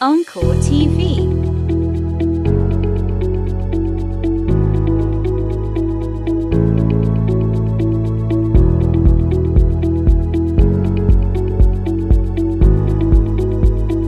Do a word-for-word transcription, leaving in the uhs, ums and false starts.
Encore T V.